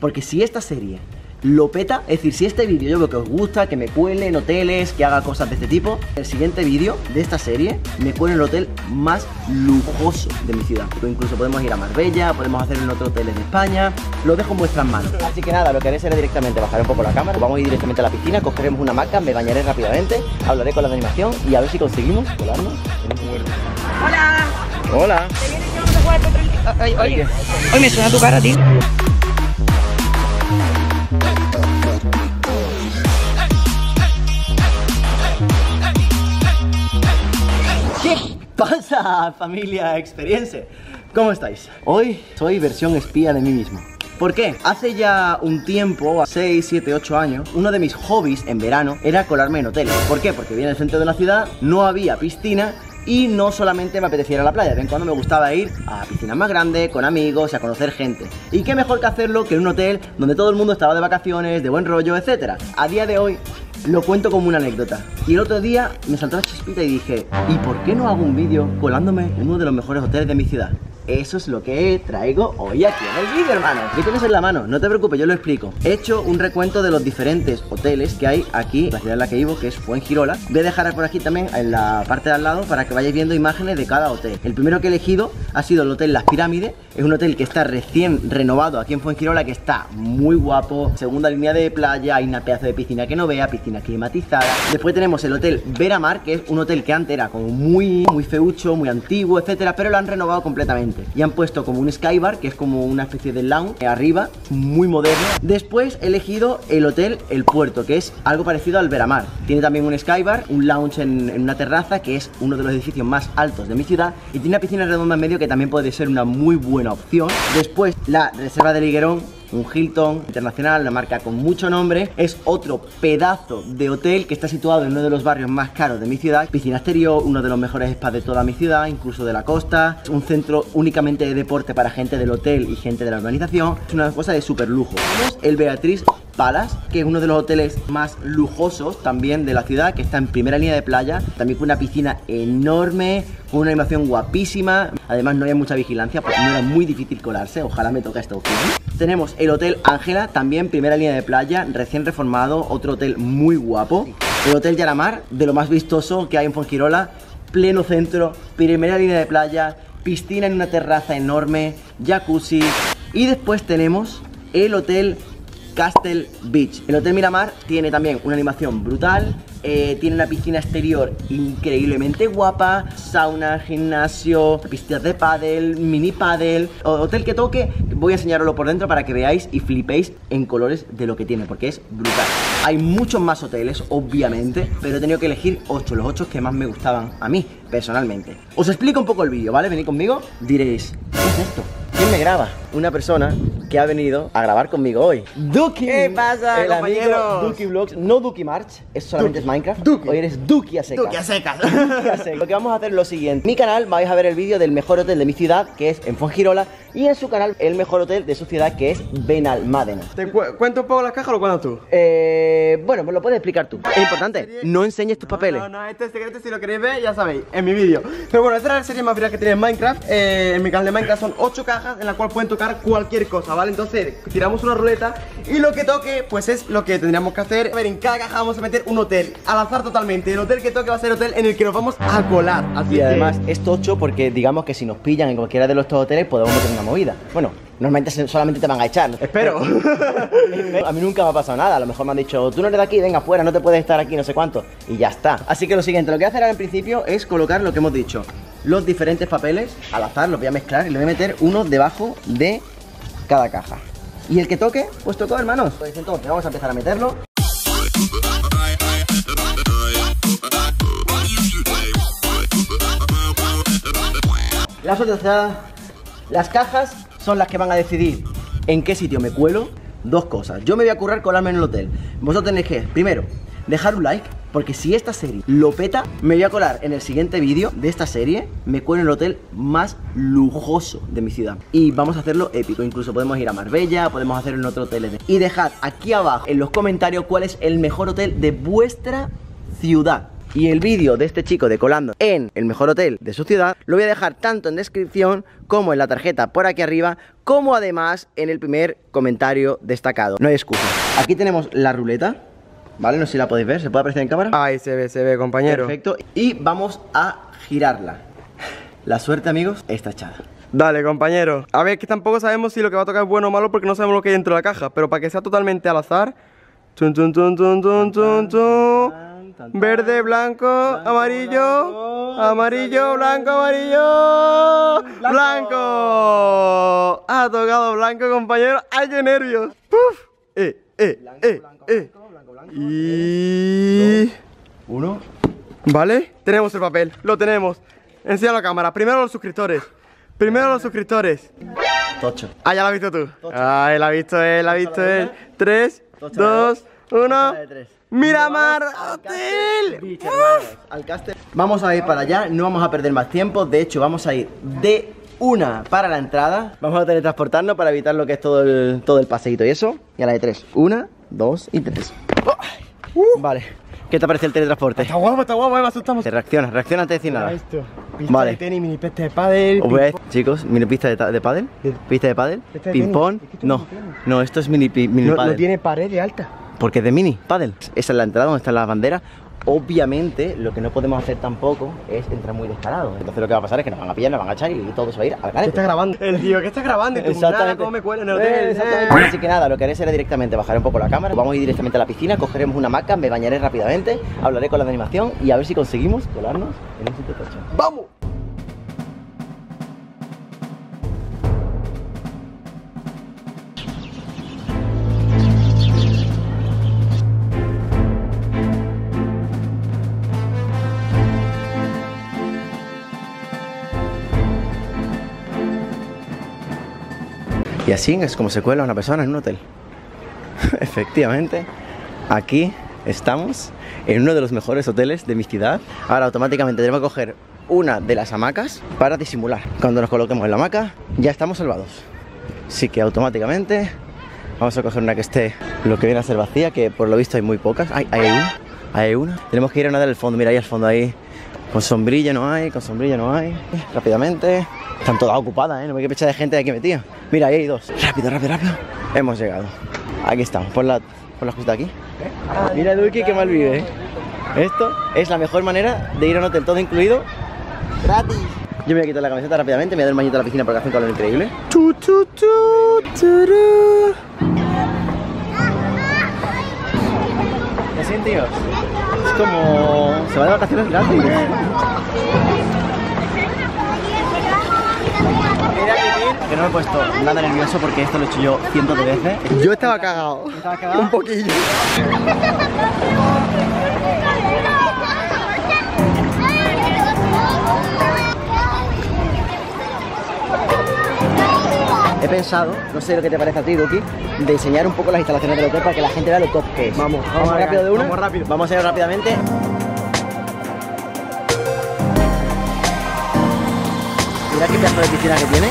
Porque si esta serie lo peta, es decir, si este vídeo yo veo que os gusta, que me cuele en hoteles, que haga cosas de este tipo, el siguiente vídeo de esta serie me cuele en el hotel más lujoso de mi ciudad. O incluso podemos ir a Marbella, podemos hacerlo en otros hoteles de España. Lo dejo en vuestras manos. Así que nada, lo que haré será directamente bajar un poco la cámara. Vamos a ir directamente a la piscina, cogeremos una hamaca, me bañaré rápidamente, hablaré con la de animación y a ver si conseguimos colarnos en un puerto. ¡Hola! ¡Hola! ¿Te vienes que vamos a jugar contra el... Oye, hoy me suena tu cara, tío. Pasa familia Experience, ¿cómo estáis? Hoy soy versión espía de mí mismo. ¿Por qué? Hace ya un tiempo, 6, 7, 8 años, uno de mis hobbies en verano era colarme en hoteles. ¿Por qué? Porque vivía en el centro de la ciudad, no había piscina y no solamente me apetecía ir a la playa. De vez en cuando me gustaba ir a piscinas más grandes, con amigos, a conocer gente. Y qué mejor que hacerlo que en un hotel donde todo el mundo estaba de vacaciones, de buen rollo, etc. A día de hoy lo cuento como una anécdota. Y el otro día me saltó la chispita y dije, ¿y por qué no hago un vídeo colándome en uno de los mejores hoteles de mi ciudad? Eso es lo que traigo hoy aquí en el vídeo, hermano. ¿Qué tienes en la mano? No te preocupes, yo lo explico. He hecho un recuento de los diferentes hoteles que hay aquí en la ciudad en la que vivo, que es Fuengirola. Voy a dejar por aquí también en la parte de al lado para que vayáis viendo imágenes de cada hotel. El primero que he elegido ha sido el Hotel Las Pirámides. Es un hotel que está recién renovado aquí en Fuengirola, que está muy guapo. Segunda línea de playa, hay una pedazo de piscina que no vea, piscina climatizada. Después tenemos el Hotel Veramar, que es un hotel que antes era como muy feucho, muy antiguo, etcétera, pero lo han renovado completamente. Y han puesto como un skybar, que es como una especie de lounge arriba, muy moderno. Después he elegido el Hotel El Puerto, que es algo parecido al Veramar. Tiene también un skybar, un lounge en una terraza, que es uno de los edificios más altos de mi ciudad. Y tiene una piscina redonda en medio, que también puede ser una muy buena opción. Después la Reserva del Higuerón, un Hilton internacional, una marca con mucho nombre. Es otro pedazo de hotel que está situado en uno de los barrios más caros de mi ciudad. Piscina exterior, uno de los mejores spas de toda mi ciudad, incluso de la costa. Es un centro únicamente de deporte para gente del hotel y gente de la urbanización. Es una cosa de súper lujo. Tenemos el Beatriz Palace, que es uno de los hoteles más lujosos también de la ciudad, que está en primera línea de playa, también con una piscina enorme, con una animación guapísima. Además no había mucha vigilancia, pues no era muy difícil colarse. Ojalá me toque esta opción. Tenemos el Hotel Ángela, también primera línea de playa, recién reformado, otro hotel muy guapo. El Hotel Yalamar, de lo más vistoso que hay en Fuengirola, pleno centro, primera línea de playa, piscina en una terraza enorme, jacuzzi. Y después tenemos el Hotel Castle Beach. El Hotel Miramar tiene también una animación brutal, tiene una piscina exterior increíblemente guapa, sauna, gimnasio, pistas de pádel, mini pádel. Hotel que toque, voy a enseñaroslo por dentro para que veáis y flipéis en colores de lo que tiene, porque es brutal. Hay muchos más hoteles, obviamente, pero he tenido que elegir 8, los 8 que más me gustaban a mí, personalmente. Os explico un poco el vídeo, ¿vale? Venid conmigo, diréis, ¿qué es esto? ¿Quién me graba? Una persona que ha venido a grabar conmigo hoy. Duki. ¿Qué pasa, el compañeros? Duki Vlogs, no Duki March, es solamente Duki. Es Minecraft. Duki. Hoy eres Duki a secas. Duki a secas. Duki a secas. Lo que vamos a hacer es lo siguiente. En mi canal vais a ver el vídeo del mejor hotel de mi ciudad, que es en Fuengirola, y en su canal el mejor hotel de su ciudad, que es Benalmádena. ¿Te cuento un poco las cajas o lo cuentas tú? Bueno, me lo puedes explicar tú. Es importante, no enseñes tus papeles. No, este es secreto, si lo queréis ver, ya sabéis, en mi vídeo. Pero bueno, esta es la serie más viral que tiene en Minecraft. En mi canal de Minecraft son 8 cajas en la cual pueden tocar cualquier cosa, ¿vale? Entonces tiramos una ruleta y lo que toque pues es lo que tendríamos que hacer. A ver, en cada caja vamos a meter un hotel, al azar totalmente. El hotel que toque va a ser el hotel en el que nos vamos a colar. Así y además es tocho porque digamos que si nos pillan en cualquiera de los dos hoteles podemos meter una movida. Bueno, normalmente solamente te van a echar. Espero. A mí nunca me ha pasado nada. A lo mejor me han dicho, tú no eres de aquí, venga fuera, no te puedes estar aquí, no sé cuánto. Y ya está. Así que lo siguiente, lo que voy a hacer ahora en principio es colocar lo que hemos dicho, los diferentes papeles al azar, los voy a mezclar y le voy a meter uno debajo de cada caja. Y el que toque, pues tocó, hermanos. Pues entonces vamos a empezar a meterlo. La sociedad, las cajas son las que van a decidir en qué sitio me cuelo. Dos cosas. Yo me voy a currar colarme en el hotel. Vosotros tenéis que, primero, dejar un like, porque si esta serie lo peta, me voy a colar en el siguiente vídeo de esta serie, me cuelo en el hotel más lujoso de mi ciudad. Y vamos a hacerlo épico, incluso podemos ir a Marbella, podemos hacerlo en otro hotel. Y dejad aquí abajo en los comentarios cuál es el mejor hotel de vuestra ciudad. y el vídeo de este chico decolando en el mejor hotel de su ciudad lo voy a dejar tanto en descripción como en la tarjeta por aquí arriba, como además en el primer comentario destacado. No hay excusa. Aquí tenemos la ruleta, ¿vale? No sé si la podéis ver, ¿se puede apreciar en cámara? Ahí se ve, compañero. Perfecto, y vamos a girarla. La suerte, amigos, está echada. Dale, compañero. A ver, que tampoco sabemos si lo que va a tocar es bueno o malo, porque no sabemos lo que hay dentro de la caja. Pero para que sea totalmente al azar, tun, tun, tun, tun, tun, tun, tun. Verde, blanco, amarillo, amarillo, blanco, amarillo, blanco. Ha tocado blanco, compañero. ¡Ay, qué nervios! ¡Puf! Y... uno. Vale, tenemos el papel, lo tenemos. Enseña la cámara, primero los suscriptores. Primero los suscriptores. Tocho. Ah, ya lo has visto tú. Tocho. Ay, la ha visto él, la ha visto él. 3, 2, 1. Miramar, hotel. Beach, vamos a ir para allá, no vamos a perder más tiempo. De hecho, vamos a ir de una para la entrada. Vamos a teletransportarnos para evitar lo que es todo el paseíto y eso. Y a la de 3. 1, 2 y 3. Vale. ¿Qué te parece el teletransporte? Está guapo, me asustamos. Te reacciona antes de decir nada. Esto. Pista vale. De tenis, mini pista de pádel. Os voy a decir, chicos, mini pista de pádel. Pista de pádel. Ping-pong. No, no, esto es mini pádel. No tiene pared de alta. Porque es de mini pádel. Esa es la entrada donde están las banderas. Obviamente, lo que no podemos hacer tampoco es entrar muy descarado. Entonces lo que va a pasar es que nos van a pillar, nos van a echar y todo se va a ir al garete. ¿Qué está grabando? El tío, ¿qué está grabando? Exactamente. ¿Cómo me cuela en el hotel? Exactamente. Así que nada, lo que haré será directamente bajar un poco la cámara. Vamos a ir directamente a la piscina, cogeremos una hamaca, me bañaré rápidamente, hablaré con la de animación y a ver si conseguimos colarnos en un sitio tocho. ¡Vamos! Y así es como se cuela una persona en un hotel. Efectivamente, aquí estamos en uno de los mejores hoteles de mi ciudad. Ahora automáticamente tenemos que coger una de las hamacas para disimular. Cuando nos coloquemos en la hamaca ya estamos salvados. Así que automáticamente vamos a coger una que esté lo que viene a ser vacía, que por lo visto hay muy pocas. Hay una. Tenemos que ir a una del fondo, mira ahí al fondo ahí. Con sombrilla no hay, con sombrilla no hay. Rápidamente. Están todas ocupadas, ¿eh? No me hay que echar de gente de aquí metida. Mira, ahí hay dos. Rápido, rápido, rápido. Hemos llegado. Aquí estamos, por la justa aquí. Mira, Duki, que mal vive, ¿eh? Esto es la mejor manera de ir a un hotel todo incluido. ¡Gratis! Yo me voy a quitar la camiseta rápidamente, me voy a dar un bañito a la piscina porque hace un calor increíble. ¿Qué hacen, tíos? Es como... se va de vacaciones gratis. Que no me he puesto nada nervioso porque esto lo he hecho yo cientos de veces. Yo estaba cagado. ¿Estaba cagado? Un poquillo. He pensado, no sé lo que te parece a ti, Duki, de enseñar un poco las instalaciones del hotel para que la gente vea lo top que es. Vamos, vamos rápido de una. Vamos rápido. Vamos a ir rápidamente. Mira qué pedazo de piscina que tiene.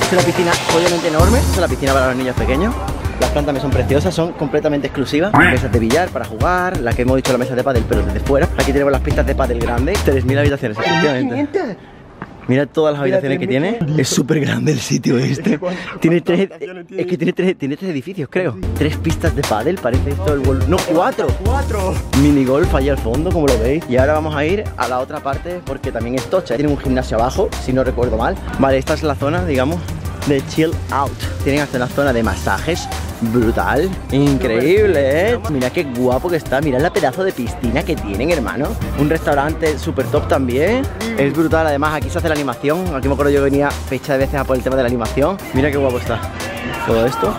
Es una piscina obviamente enorme. Es una piscina para los niños pequeños. Las plantas me son preciosas, son completamente exclusivas. Mesas de billar para jugar, la que hemos dicho, la mesa de pádel, pero desde fuera. Aquí tenemos las pistas de pádel grandes, 3000 habitaciones, efectivamente. Mira todas las habitaciones que tiene. Es súper grande el sitio este. Tiene tres, es que tiene tres edificios, creo. Tres pistas de pádel, parece esto el golf. No, cuatro. Mini golf allá al fondo, como lo veis. Y ahora vamos a ir a la otra parte porque también es tocha. Tienen un gimnasio abajo, si no recuerdo mal. Vale, esta es la zona, digamos, de chill out. Tienen hasta una zona de masajes. Brutal, increíble, ¿eh? Mira qué guapo que está, mirad la pedazo de piscina que tienen, hermano. Un restaurante súper top también. Es brutal, además aquí se hace la animación. Aquí me acuerdo yo venía fecha de veces a por el tema de la animación. Mira qué guapo está todo esto.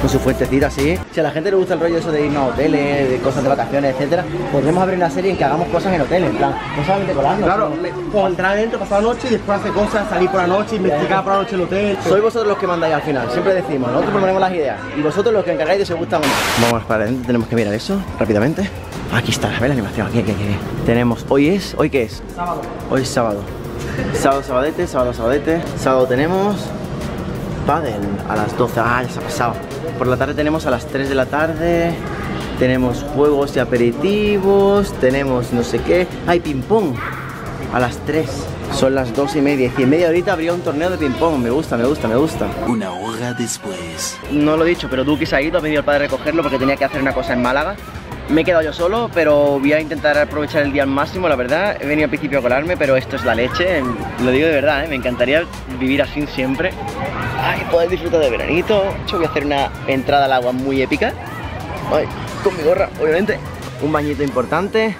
Con su fuentecita así. Si a la gente le gusta el rollo eso de irnos a hoteles, de cosas de vacaciones, etcétera, podremos abrir una serie en que hagamos cosas en hoteles, en plan, no solamente colarnos. Claro, como entrar dentro, pasar la noche y después hacer cosas, salir por la noche, investigar por la noche el hotel. Sois vosotros los que mandáis al final, siempre decimos, nosotros proponemos las ideas y vosotros los que encargáis de si os gusta o no. Vamos para adentro, tenemos que mirar eso rápidamente. Aquí está, a ver la animación, aquí. Tenemos, ¿hoy qué es? Sábado. Hoy es sábado. sábado, sabadete. Sábado tenemos... pádel a las 12, ya se ha pasado. Por la tarde tenemos a las 3 de la tarde Tenemos juegos y aperitivos, tenemos no sé qué. Hay ping-pong a las 3. Son las 2:30 y en media horita habría un torneo de ping-pong. Me gusta, me gusta, me gusta. Una hora después. No lo he dicho, pero Duki se ha ido, ha venido el padre a recogerlo porque tenía que hacer una cosa en Málaga. Me he quedado yo solo, pero voy a intentar aprovechar el día al máximo, la verdad. He venido al principio a colarme, pero esto es la leche. Lo digo de verdad, ¿eh? Me encantaría vivir así siempre. Ay, poder disfrutar de veranito. Yo voy a hacer una entrada al agua muy épica. Ay, con mi gorra, obviamente. Un bañito importante.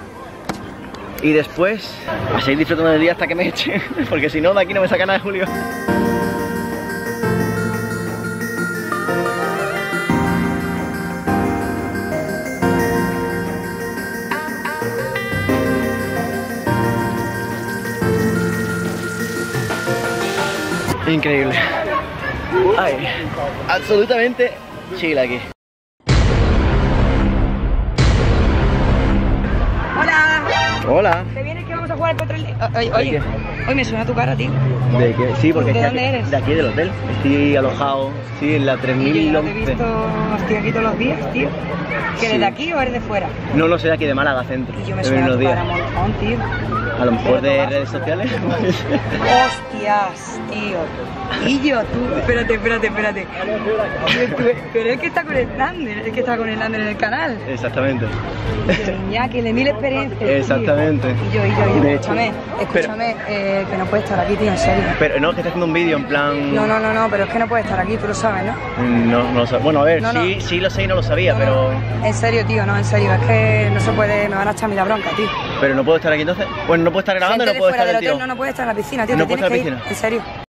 Y después, a seguir disfrutando del día hasta que me echen. Porque si no, de aquí no me saca nada, Julio. Increíble. Ay, absolutamente chill aquí. Hola. Hola. ¿Te vienes que vamos a jugar al control? Oye, hoy me suena tu cara, tío. ¿De qué? Sí, porque ¿de dónde eres? De aquí, del hotel. Estoy alojado, sí, en la 3000. No te he visto, estoy aquí todos los días, tío. ¿Que eres de aquí o eres de fuera? No lo sé, de aquí, de Málaga centro. Y yo me suena tu cara un montón, tío. A lo mejor de redes sociales. Hostias, tío. Y yo, tú, espérate. Pero es que está con el Nander, es que está con el Nander en el canal. Exactamente. Iñaki, de mil experiencias. Exactamente. Y yo, escúchame, que no puede estar aquí, tío, en serio. Pero no, que está haciendo un vídeo en plan. No, pero es que no puede estar aquí, tú lo sabes, ¿no? No lo sabes. Bueno, a ver, sí lo sé y no lo sabía, pero. En serio, tío, no, en serio, es que no se puede, me van a echar a mí la bronca, tío. Pero no puedo estar aquí entonces. Bueno, no puedo estar grabando, no puedo estar en el tío. No, no puedes estar en la piscina, tío. No puedo estar en la piscina. En serio.